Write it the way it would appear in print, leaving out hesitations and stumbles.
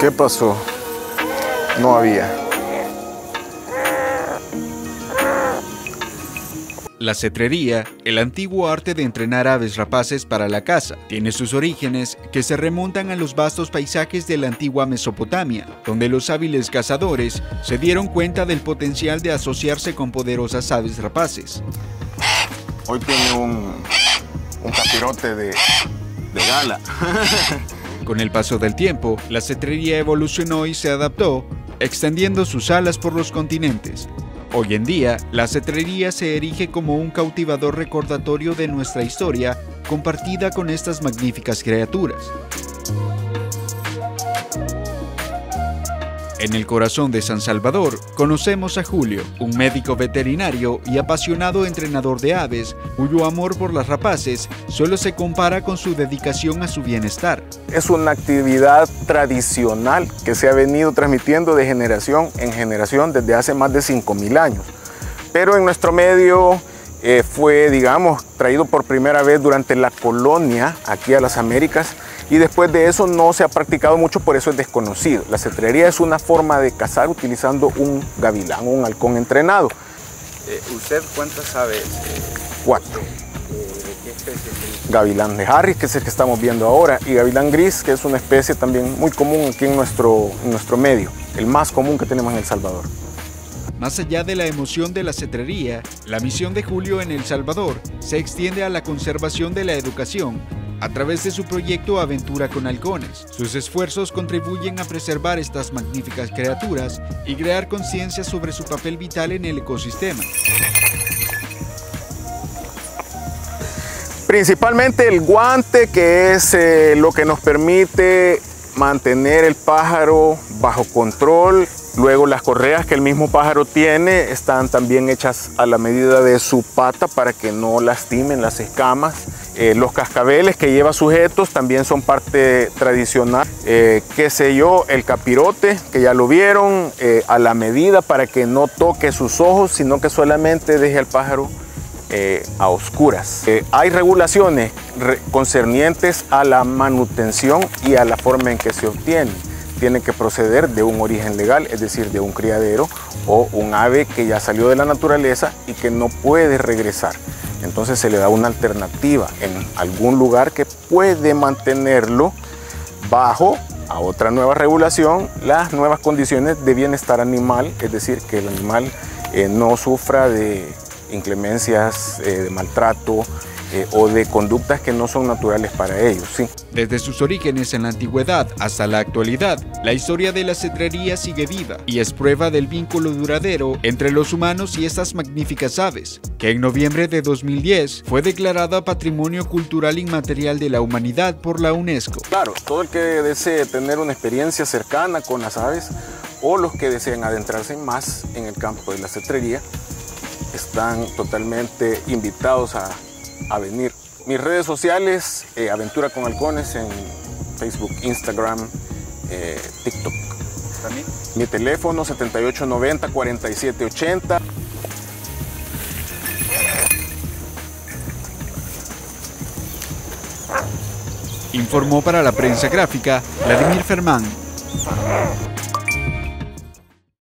¿Qué pasó? No había. La cetrería, el antiguo arte de entrenar aves rapaces para la caza, tiene sus orígenes que se remontan a los vastos paisajes de la antigua Mesopotamia, donde los hábiles cazadores se dieron cuenta del potencial de asociarse con poderosas aves rapaces. Hoy tiene un capirote de gala. Con el paso del tiempo, la cetrería evolucionó y se adaptó, extendiendo sus alas por los continentes. Hoy en día, la cetrería se erige como un cautivador recordatorio de nuestra historia compartida con estas magníficas criaturas. En el corazón de San Salvador, conocemos a Julio, un médico veterinario y apasionado entrenador de aves, cuyo amor por las rapaces solo se compara con su dedicación a su bienestar. Es una actividad tradicional que se ha venido transmitiendo de generación en generación desde hace más de 5.000 años. Pero en nuestro medio fue, digamos, traído por primera vez durante la colonia aquí a las Américas y después de eso no se ha practicado mucho, por eso es desconocido. La cetrería es una forma de cazar utilizando un gavilán, un halcón entrenado. ¿Usted cuántas aves? 4. Gavilán de Harris, que es el que estamos viendo ahora, y gavilán gris, que es una especie también muy común aquí en nuestro medio, el más común que tenemos en El Salvador. Más allá de la emoción de la cetrería, la misión de Julio en El Salvador se extiende a la conservación de la educación a través de su proyecto Aventura con Halcones. Sus esfuerzos contribuyen a preservar estas magníficas criaturas y crear conciencia sobre su papel vital en el ecosistema. Principalmente el guante, que es lo que nos permite mantener el pájaro bajo control. Luego las correas que el mismo pájaro tiene están también hechas a la medida de su pata para que no lastimen las escamas. Los cascabeles que lleva sujetos también son parte tradicional. Qué sé yo, el capirote, que ya lo vieron, a la medida para que no toque sus ojos, sino que solamente deje al pájaro a oscuras. Hay regulaciones concernientes a la manutención y a la forma en que se obtiene. Tiene que proceder de un origen legal, es decir, de un criadero o un ave que ya salió de la naturaleza y que no puede regresar. Entonces se le da una alternativa en algún lugar que puede mantenerlo bajo a otra nueva regulación, las nuevas condiciones de bienestar animal, es decir, que el animal no sufra de inclemencias, de maltrato o de conductas que no son naturales para ellos, sí. Desde sus orígenes en la antigüedad hasta la actualidad, la historia de la cetrería sigue viva y es prueba del vínculo duradero entre los humanos y estas magníficas aves, que en noviembre de 2010 fue declarada Patrimonio Cultural Inmaterial de la Humanidad por la UNESCO. Claro, todo el que desee tener una experiencia cercana con las aves o los que desean adentrarse más en el campo de la cetrería, están totalmente invitados a venir. Mis redes sociales, Aventura con Halcones en Facebook, Instagram, TikTok. ¿También? Mi teléfono 7890-4780. Informó para la prensa gráfica Vladimir Fermán.